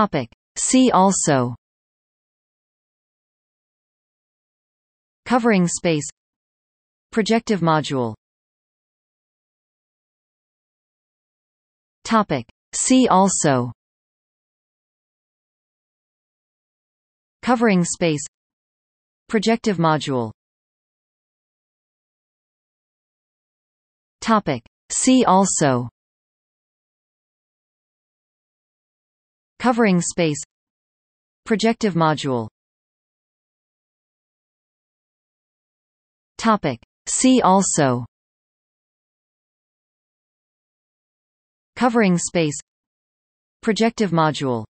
Topic. See also: covering space, projective module. Topic. See also: covering space, projective module. Topic. See also: covering space, projective module. Topic. See also: covering space, projective module.